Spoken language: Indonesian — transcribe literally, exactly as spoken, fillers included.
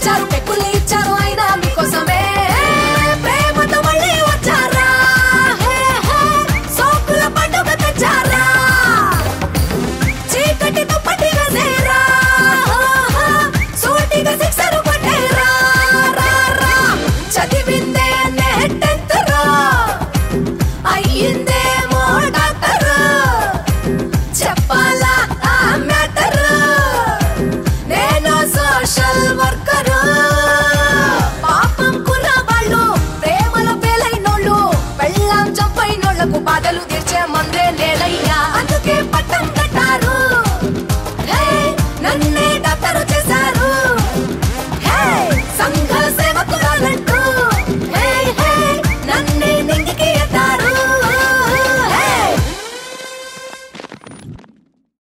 Halo,